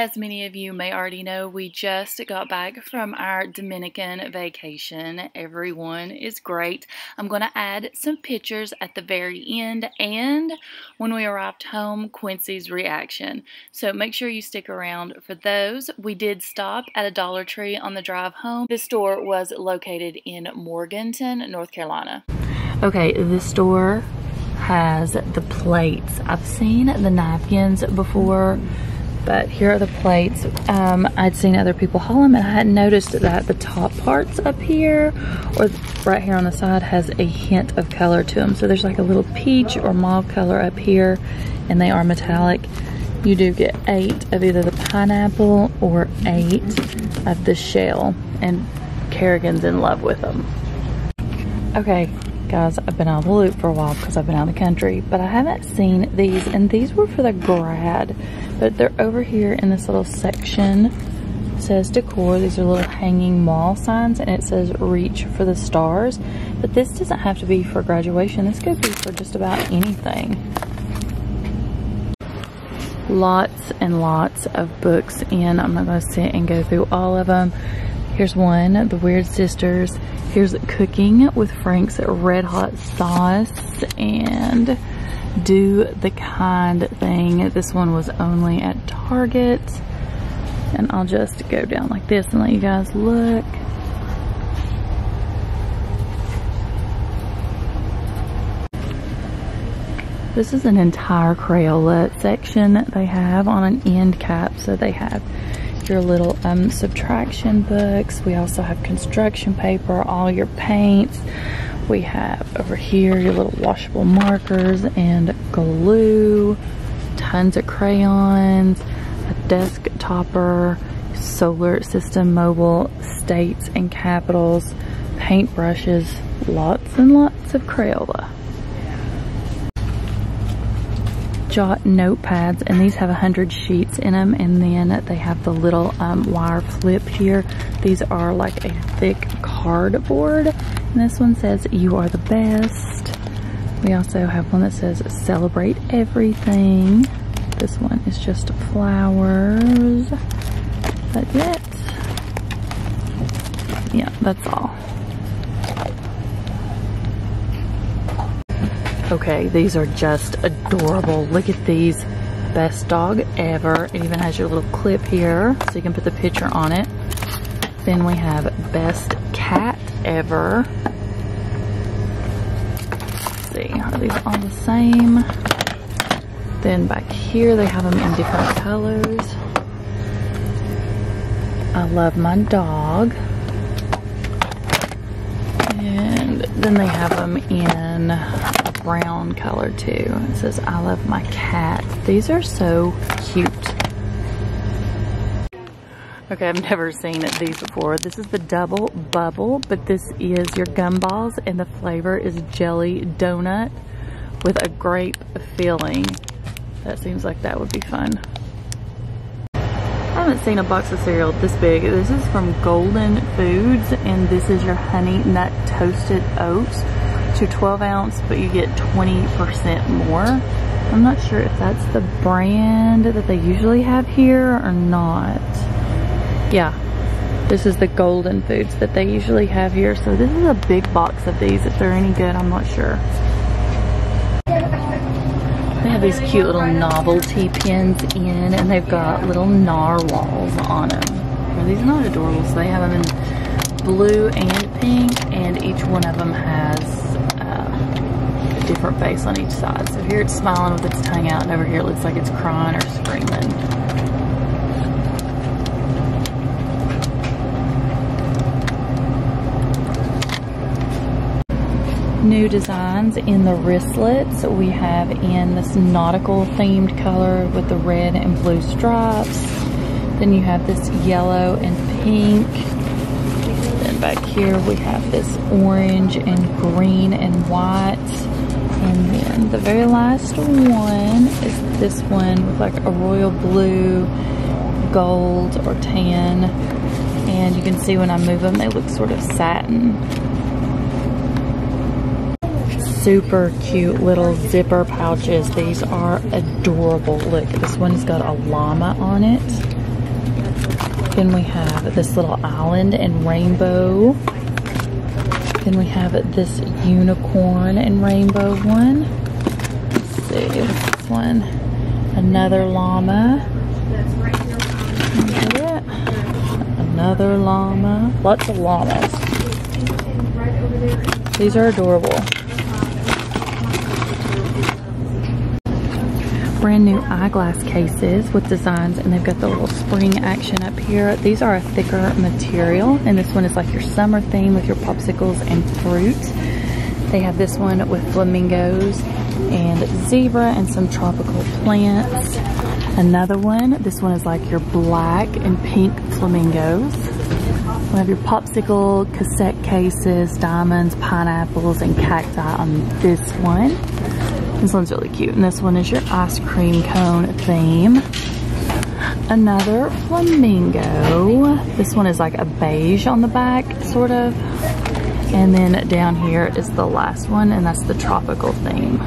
As many of you may already know, we just got back from our Dominican vacation. Everyone is great. I'm going to add some pictures at the very end and when we arrived home, Quincy's reaction. So make sure you stick around for those. We did stop at a Dollar Tree on the drive home. This store was located in Morganton, North Carolina. Okay, this store has the plates. I've seen the napkins before, but here are the plates. I'd seen other people haul them and I hadn't noticed that the top parts up here or right here on the side has a hint of color to them. So there's like a little peach or mauve color up here and they are metallic. You do get 8 of either the pineapple or 8 of the shell, and Kerrigan's in love with them. Okay, guys, I've been out of the loop for a while because I've been out of the country, but I haven't seen these, and these were for the grad, but they're over here in this little section. It says decor. These are little hanging mall signs, and it says reach for the stars, but this doesn't have to be for graduation. This could be for just about anything. Lots and lots of books in. I'm not going to sit and go through all of them. Here's one, The Weird Sisters. Here's Cooking with Frank's Red Hot Sauce and Do The Kind Thing. This one was only at Target. And I'll just go down like this and let you guys look. This is an entire Crayola section they have on an end cap, so they have your little subtraction books. We also have construction paper, all your paints. We have over here your little washable markers and glue, tons of crayons, a desk topper, solar system mobile, states and capitals, paint brushes, lots and lots of Crayola. Jot notepads, and these have 100 sheets in them, and then they have the little wire flip here. These are like a thick cardboard, and this one says you are the best. We also have one that says celebrate everything. This one is just flowers. That's it. Yeah, that's all. Okay, these are just adorable. Look at these. Best dog ever. It even has your little clip here so you can put the picture on it. Then we have best cat ever. Let's see, are these all the same? Then back here they have them in different colors. I love my dog. And then they have them in brown color too. It says I love my cat. These are so cute. Okay, I've never seen these before. This is the double bubble, but this is your gumballs and the flavor is jelly donut with a grape filling. That seems like that would be fun. I haven't seen a box of cereal this big. This is from Golden Foods, and this is your honey nut toasted oats. To 12 ounce, but you get 20% more. I'm not sure if that's the brand that they usually have here or not. Yeah, this is the Golden Foods that they usually have here. So this is a big box of these. If they're any good, I'm not sure. They have these cute little novelty pins in, and they've got little narwhals on them. Are these not adorable? So they have them in blue and pink, and each one of them has different face on each side. So here it's smiling with its tongue out, and over here it looks like it's crying or screaming. New designs in the wristlets. We have in this nautical themed color with the red and blue stripes. Then you have this yellow and pink. Then back here we have this orange and green and white. And then the very last one is this one with like a royal blue, gold, or tan. And you can see when I move them, they look sort of satin. Super cute little zipper pouches. These are adorable. Look, this one's got a llama on it. Then we have this little island and rainbow. Then we have this unicorn and rainbow one. Let's see, this one. Another llama. Look at it. Another llama. Lots of llamas. These are adorable. Brand new eyeglass cases with designs, and they've got the little spring action up here. These are a thicker material, and this one is like your summer theme with your popsicles and fruit. They have this one with flamingos and zebra and some tropical plants. Another one, this one is like your black and pink flamingos. We'll have your popsicle cassette cases, diamonds, pineapples, and cacti on this one. This one's really cute, and this one is your ice cream cone theme. Another flamingo. This one is like a beige on the back, sort of. And then down here is the last one, and that's the tropical theme.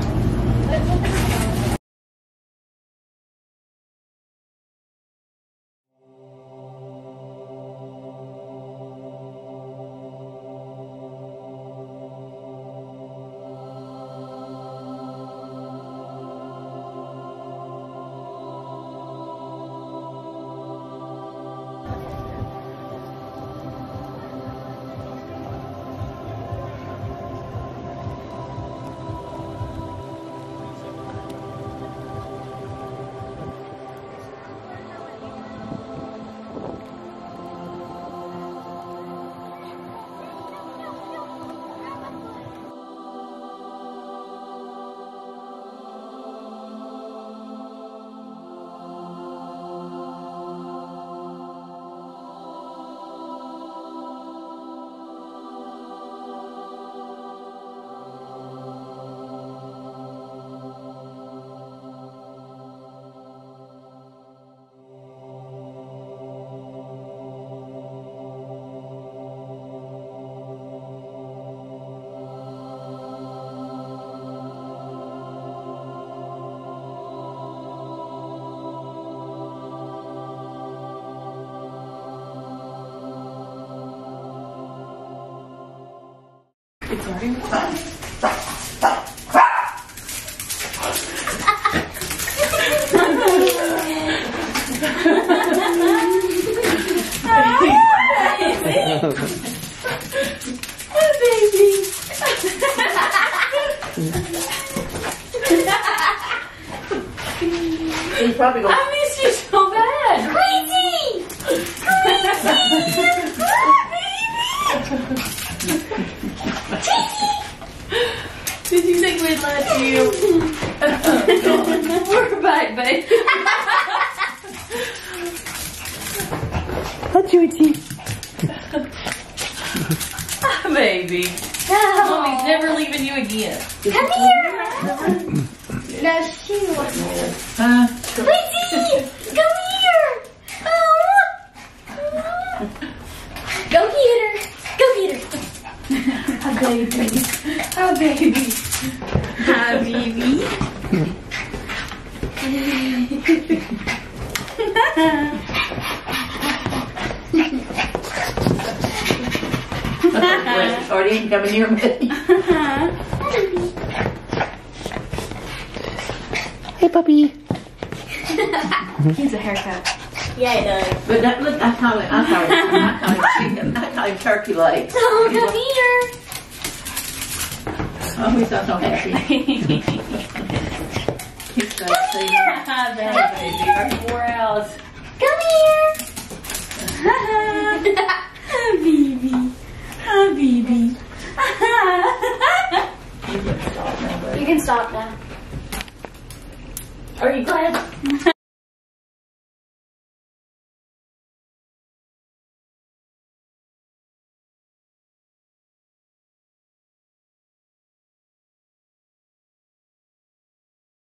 You can stop now. Are you glad?